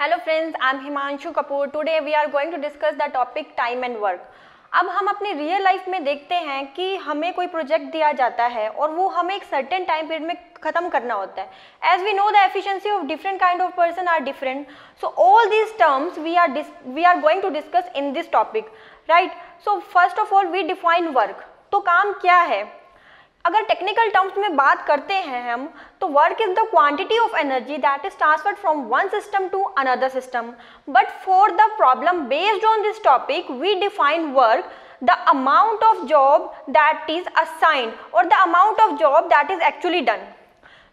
Hello friends, I am Himanshu Kapoor. Today we are going to discuss the topic time and work. अब हम अपने real life में देखते हैं कि हमें कोई प्रोजेक्ट दिया जाता है और वो हमें एक सर्टेन टाइम पीरियड में ख़त्म करना होता है। As we know the efficiency of different kind of person are different, so all this terms we are going to discuss in this topic, right. So first of all we define work, तो काम क्या है। अगर technical terms में बात करते हैं हम, तो work is the quantity of energy that is transferred from one system to another system. But for the problem based on this topic we define work the amount of job that is assigned और the amount of job that is actually done.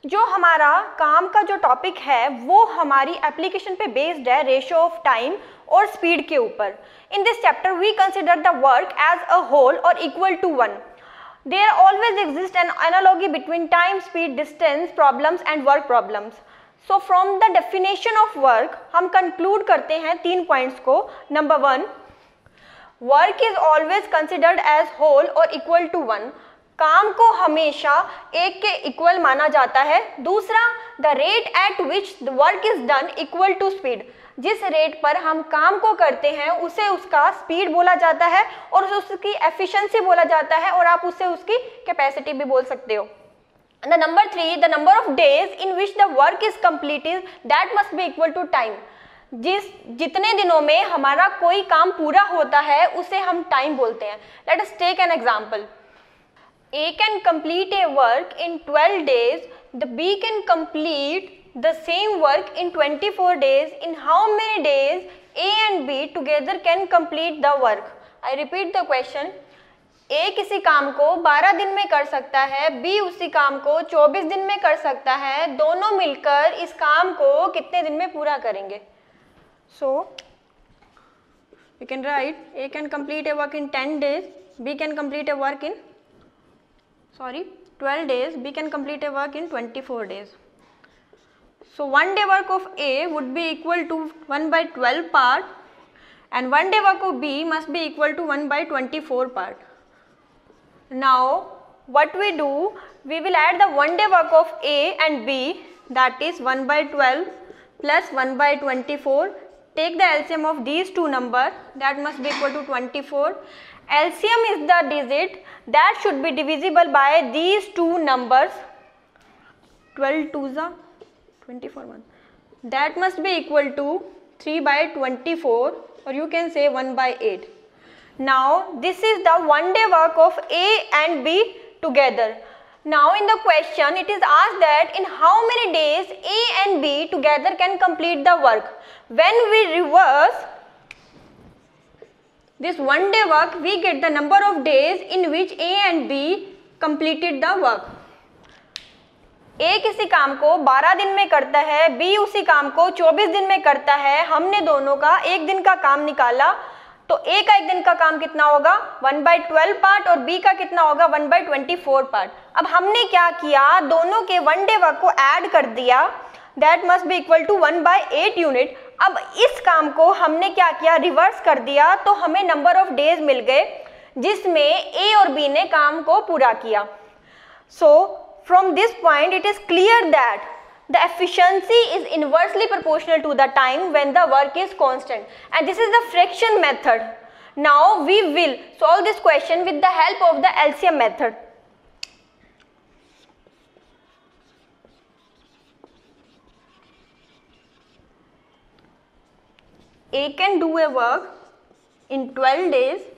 जो हमारा काम का जो topic है वो हमारी application पे बेस्ड है, रेशियो ऑफ टाइम और स्पीड के ऊपर। In this chapter we consider the work as a whole और equal to one. There always exists an analogy between time, speed, distance problems and work problems. So from the definition of work, हम conclude करते हैं तीन points को। Number one, work is always considered as whole or equal to one. काम को हमेशा एक के equal माना जाता है। दूसरा, the rate at which the work is done equal to speed. जिस रेट पर हम काम को करते हैं उसे उसका स्पीड बोला जाता है और उसकी एफिशिएंसी बोला जाता है, और आप उसे उसकी कैपेसिटी भी बोल सकते हो। The number three, the number of days in which the work is complete is that must be equal to time. जितने दिनों में हमारा कोई काम पूरा होता है उसे हम टाइम बोलते हैं। Let us take an example. A can complete a work in 12 days, the B can complete the same work in 24 days. In how many days A and B together can complete the work? I repeat the question. A किसी काम को 12 दिन में कर सकता है, B उसी काम को 24 दिन में कर सकता है। दोनों मिलकर इस काम को कितने दिन में पूरा करेंगे? So you can write A can complete a work in 10 days, B can complete a work in 12 days, B can complete a work in 24 days. So one day work of A would be equal to 1/12 part, and one day work of B must be equal to 1/24 part. Now what we do, we will add the one day work of A and B, that is 1/12 plus 1/24. Take the LCM of these two numbers, that must be equal to 24. LCM is the digit that should be divisible by these two numbers. 12 2s are 24 1, that must be equal to 3/24, or you can say 1/8. Now this is the one day work of A and B together. Now in the question it is asked that in how many days A and B together can complete the work. When we reverse this one day work, we get the number of days in which A and B completed the work. A किसी काम को 12 दिन में करता है, B उसी काम को 24 दिन में करता है। हमने दोनों का एक दिन का काम निकाला, तो A का एक दिन का काम कितना होगा? 1/12 पार्ट, और B का कितना होगा? 1/24 पार्ट। अब हमने क्या किया, दोनों के वन डे वर्क को ऐड कर दिया, that must be equal to 1/8 unit. अब इस काम को हमने क्या किया, रिवर्स कर दिया, तो हमें नंबर ऑफ डेज मिल गए जिसमें A और B ने काम को पूरा किया। सो from this point it is clear that the efficiency is inversely proportional to the time when the work is constant, and this is the fraction method. Now we will solve this question with the help of the LCM method. A can do a work in 12 days,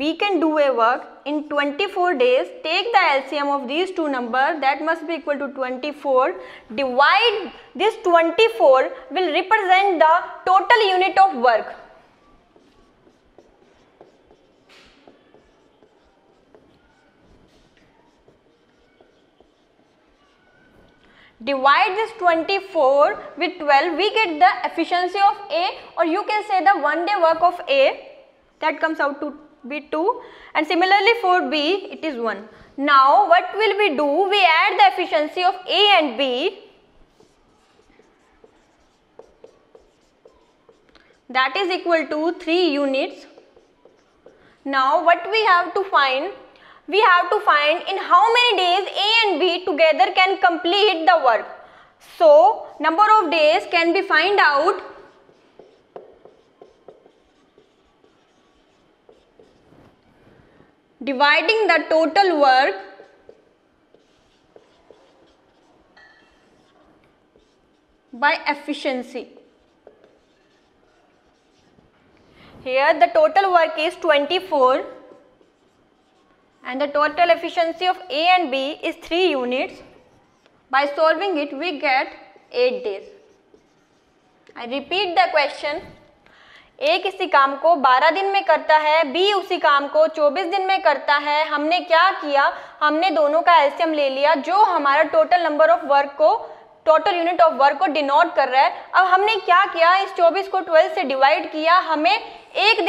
B can do a work in 24 days. Take the LCM of these two numbers, that must be equal to 24. Divide this 24 will represent the total unit of work. Divide this 24 with 12, we get the efficiency of A, or you can say the one day work of A, that comes out to be 2, and similarly for B it is 1. Now what will we do, we add the efficiency of A and B, that is equal to 3 units. Now what we have to find, we have to find in how many days A and B together can complete the work. So number of days can be find out dividing the total work by efficiency. Here the total work is 24 and the total efficiency of A and B is 3 units. By solving it we get 8 days. I repeat the question. A किसी काम को 12 दिन में करता है, B उसी काम को 24 दिन में करता है. हमने क्या किया? हमने दोनों का LCM ले लिया जो हमारा टोटल नंबर ऑफ वर्क को, टोटल यूनिट ऑफ वर्क को डिनोट कर रहा है. अब हमने क्या किया? इस 24 को 12 से डिवाइड किया. हमें एक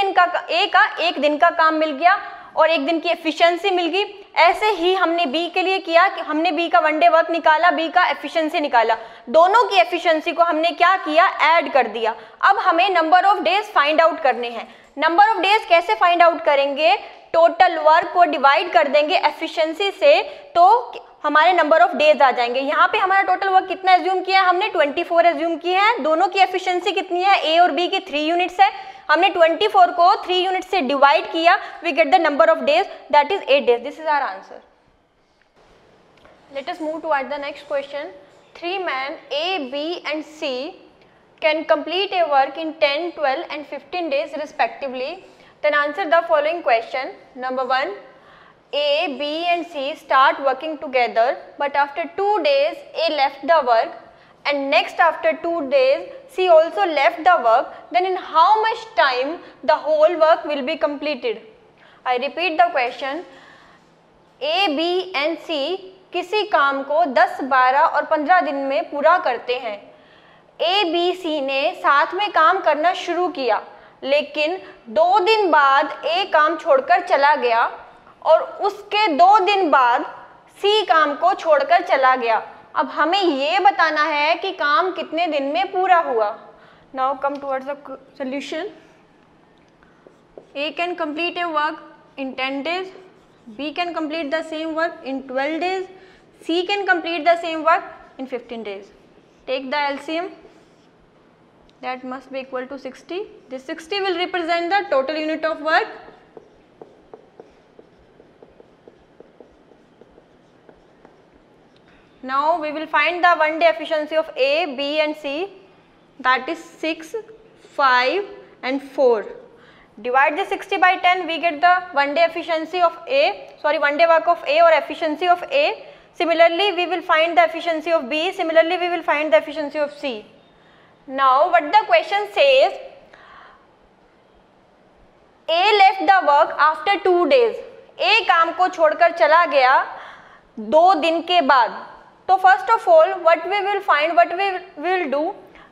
दिन का काम मिल गया और एक दिन की एफिशिएंसी मिल गई. ऐसे ही हमने बी के लिए किया कि हमने बी का वन डे वर्क निकाला, बी का एफिशिएंसी निकाला. दोनों की एफिशिएंसी को हमने क्या किया? ऐड कर दिया. अब हमें number of days find out करने हैं. नंबर ऑफ डेज कैसे फाइंड आउट करेंगे? टोटल वर्क को डिवाइड कर देंगे एफिशिएंसी से तो हमारे नंबर ऑफ डेज आ जाएंगे. यहाँ पे हमारा टोटल वर्क कितना एज्यूम किया है? हमने 24 एज्यूम किया है. दोनों की एफिशिएंसी कितनी है? ए और बी की 3 यूनिट्स है. हमने 24 को 3 यूनिट से डिवाइड किया. We get the number of days, that is 8 days. This is our answer. Let us move towards the next question. 3 man A, B and C can complete a work in 10, 12 and 15 days respectively. Then answer the following question. Number 1, A, B and C start working together, but after 2 days A left the work and next after 2 days C also left the work. Then in how much time the whole work will be completed? I repeat the question. A, B and C किसी काम को 10, 12 और 15 दिन में पूरा करते हैं. A, B, C ने साथ में काम करना शुरू किया, लेकिन 2 दिन बाद A काम छोड़कर चला गया और उसके 2 दिन बाद सी काम को छोड़कर चला गया. अब हमें ये बताना है कि काम कितने दिन में पूरा हुआ. Now come towards the solution. A can complete a work in 10 days, B can complete the same work in 12 days, C can complete the same work in 15 days. Take the LCM, that must be equal to 60. This 60 will represent the total unit of work. Now we will find the one day efficiency of A, B and C, that is 6, 5 and 4. Divide the 60 by 10, we get the one day efficiency of A, sorry, one day work of A or efficiency of A. Similarly, we will find the efficiency of B, similarly we will find the efficiency of C. Now what the question says, A left the work after 2 days. A काम को छोड़कर चला गया 2 दिन के बाद. So first of all, what we will find, what we will do,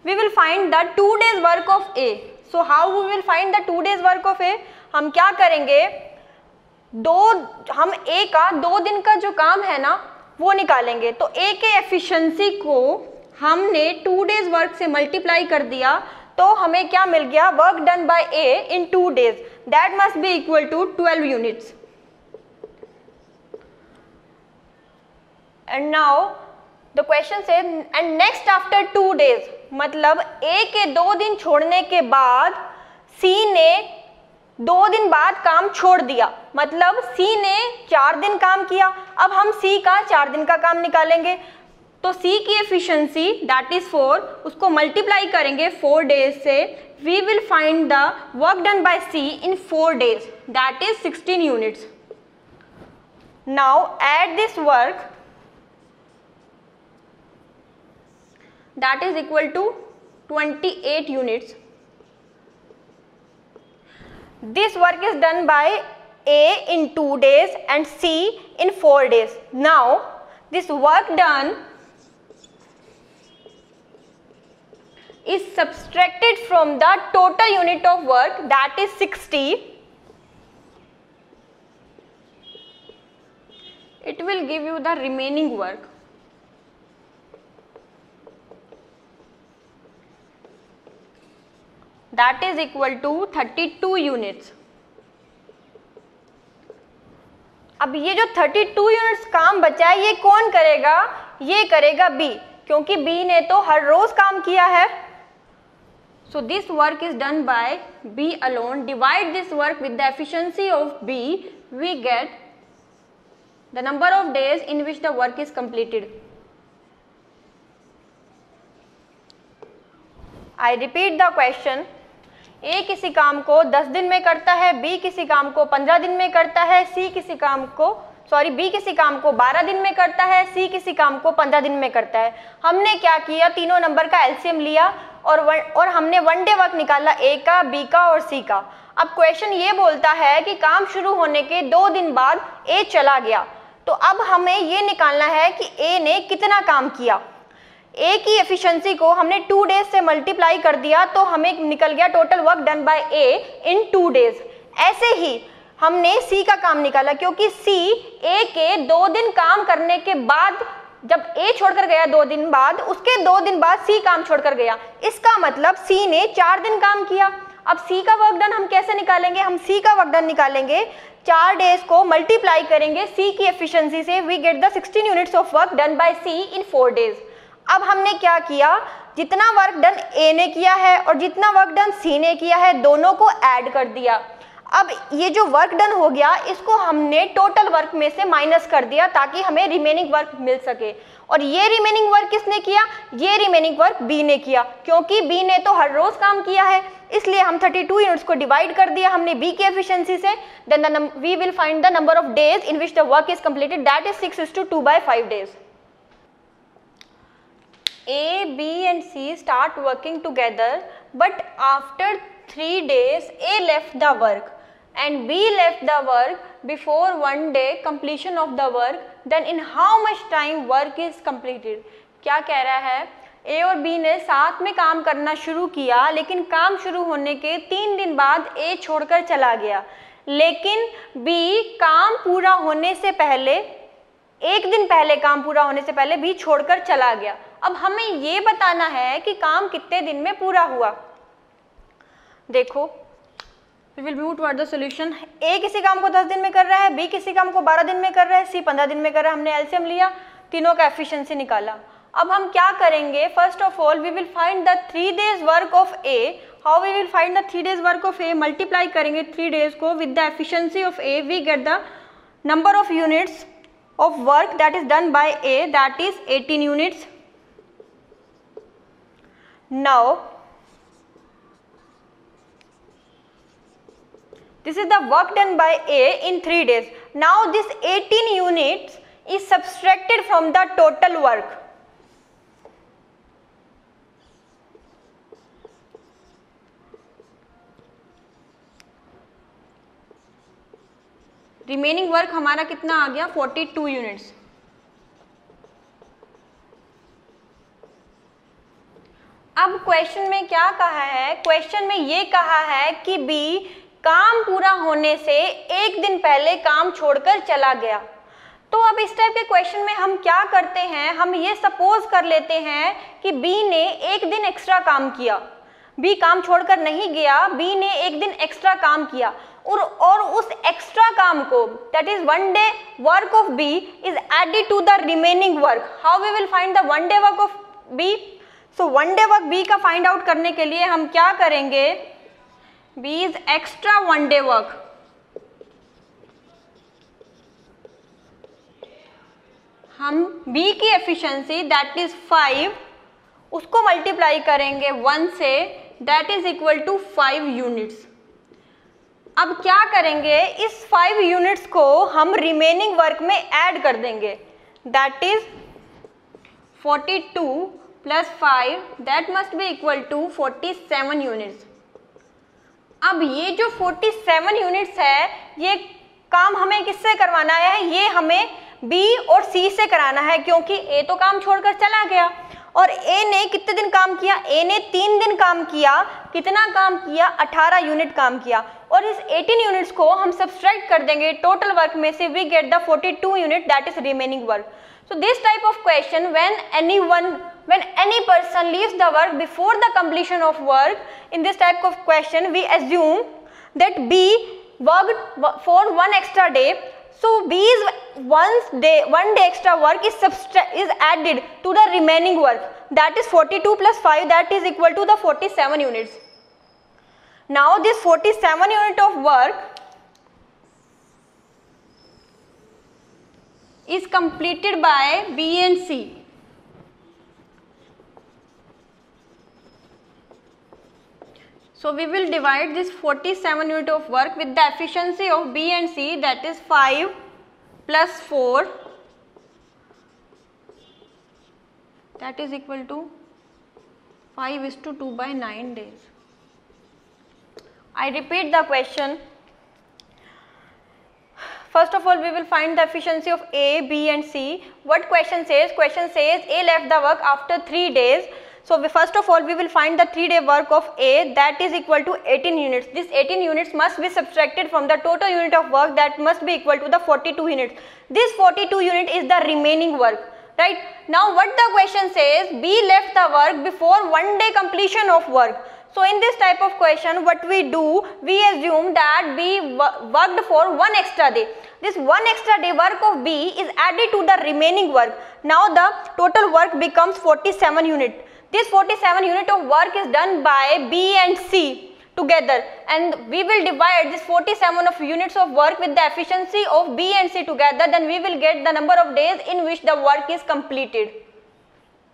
we will find the 2 days work of A. So how we will find the 2 days work of A? हम क्या करेंगे? हम A का 2 दिन का जो काम है ना वो निकालेंगे. तो A के एफिशिएंसी को हमने 2 days वर्क से मल्टीप्लाई कर दिया तो हमें क्या मिल गया? Work done by A in 2 days, that must be equal to 12 units. And now The question says, and next after 2 days, मतलब A के 2 दिन छोड़ने के बाद C ने 2 दिन बाद काम छोड़ दिया, मतलब C ने 4 दिन काम किया. अब हम C का 4 दिन का काम निकालेंगे तो C की एफिशिएंसी दैट इज 4, उसको मल्टीप्लाई करेंगे 4 days से. We will find the work done by C in 4 days, that is 16 units. Now add this work, that is equal to 28 units. This work is done by A in 2 days and C in 4 days. Now this work done is subtracted from the total unit of work, that is 60. It will give you the remaining work. That is equal to 32 units. अब ये जो 32 units काम बचा है ये कौन करेगा? ये करेगा B, क्योंकि B ने तो हर रोज काम किया है. So this work is done by B alone. Divide this work with the efficiency of B. We get the number of days in which the work is completed. I repeat the question. A किसी काम को 10 दिन में करता है, B किसी काम को 15 दिन में करता है, B किसी काम को 12 दिन में करता है, C किसी काम को 15 दिन में करता है. हमने क्या किया, तीनों नंबर का एलसीएम लिया और हमने वन डे वर्क निकाला A का, B का और C का. अब क्वेश्चन ये बोलता है कि काम शुरू होने के 2 दिन बाद A चला गया, तो अब हमें ये निकालना है कि A ने कितना काम किया. A की एफिशिएंसी को हमने 2 डेज से मल्टीप्लाई कर दिया तो हमें निकल गया total work done by A in 2 days. ऐसे ही हमने C का काम निकाला, क्योंकि C A के 2 दिन काम करने के बाद, जब A छोड़कर गया 2 दिन बाद, उसके 2 दिन बाद C काम छोड़कर गया. इसका मतलब C ने 4 दिन काम किया. अब C का वर्क डन हम कैसे निकालेंगे, हम C का वर्क डन निकालेंगे, 4 डेज को मल्टीप्लाई करेंगे C की एफिशिएंसी से. We get the 16 units of work done by C in 4 days. अब हमने क्या किया, जितना वर्क डन A ने किया है और जितना वर्क डन C ने किया है, दोनों को ऐड कर दिया. अब ये जो वर्क डन हो गया, इसको हमने टोटल वर्क में से माइनस कर दिया ताकि हमें रिमेनिंग वर्क मिल सके. और ये रिमेनिंग वर्क किसने किया, ये रिमेनिंग वर्क B ने किया, क्योंकि B ने तो हर रोज़ काम किया है. इसलिए हम 32 यूनिट्स को डिवाइड कर दिया हमने B की एफिशिएंसी से. Then we will find the number of days in which the work is completed, that is 6:2/5 days. A, B and C start working together, but after 3 days A left the work and B left the work before 1 day completion of the work, then in how much time work is completed? क्या कह रहा है, A और B ने साथ में काम करना शुरू किया, लेकिन काम शुरू होने के 3 दिन बाद A छोड़कर चला गया, लेकिन B काम पूरा होने से पहले, 1 दिन पहले काम पूरा होने से पहले B छोड़कर चला गया. अब हमें ये बताना है कि काम कितने दिन में पूरा हुआ. देखो, we will move toward the solution. A किसी काम को 10 दिन में कर रहा है, B किसी काम को 12 दिन में कर रहा है, C 15 दिन में कर रहा है. हमने एलसीएम लिया, तीनों का एफिशिएंसी निकाला. अब हम क्या करेंगे, first of all we will find the 3 days work of A. How we will find the 3 days work of A? Multiply करेंगे 3 डेज को with the efficiency of A. We get the number of units of work that is done by A, that is 18 units. Now this is the work done by A in 3 days. Now this 18 units is subtracted from the total work. Remaining work हमारा कितना आ गया, 42 units. अब question में क्या कहा है, question में ये कहा है कि B काम पूरा होने से 1 दिन पहले काम छोड़कर चला गया. तो अब इस टाइप के क्वेश्चन में हम क्या करते हैं, हम ये सपोज कर लेते हैं कि B ने 1 दिन एक्स्ट्रा काम किया. B काम छोड़कर नहीं गया, B ने 1 दिन एक्स्ट्रा काम किया और उस एक्स्ट्रा काम को, that is 1 day work of B is added to the remaining work. How we will find the 1 day work of B? So 1 day work B का फाइंड आउट करने के लिए हम क्या करेंगे, B is extra 1 day work. हम B की efficiency that is 5 उसको मल्टीप्लाई करेंगे 1 से, that is equal to 5 units. अब क्या करेंगे, इस 5 यूनिट्स को हम रिमेनिंग वर्क में ऐड कर देंगे, that is 42 + 5 that must be equal to 47 units. अब ये जो 47 units है, ये काम हमें किससे करवाना है, ये हमें B और C से कराना है, क्योंकि A तो काम छोड़कर चला गया. और A ने कितने दिन काम किया, A ने 3 दिन काम किया. कितना काम किया, 18 यूनिट काम किया. और इस 18 यूनिट्स को हम सब्सट्रैक्ट कर देंगे टोटल वर्क में से, we get the 42 unit that is remaining work. So this type of question, when any person leaves the work before the completion of work, in this type of question we assume that B worked for 1 extra day, So these one day extra work is added to the remaining work, that is 42 plus 5, that is equal to the 47 units. Now this 47 unit of work is completed by B and C. So we will divide this 47 unit of work with the efficiency of B and C, that is 5 plus 4, that is equal to 5:2 by 9 days. I repeat the question. First of all, we will find the efficiency of A, B and C. What question says? Question says A left the work after 3 days. So first of all, we will find the 3-day work of A, that is equal to 18 units. This 18 units must be subtracted from the total unit of work, that must be equal to the 42 units. This 42 unit is the remaining work, right? Now what the question says, B left the work before 1 day completion of work. So in this type of question, what we do, we assume that B worked for 1 extra day. This 1 extra day work of B is added to the remaining work. Now the total work becomes 47 units. This 47 unit of work is done by B and C together, and we will divide this 47 of units of work with the efficiency of B and C together, then we will get the number of days in which the work is completed.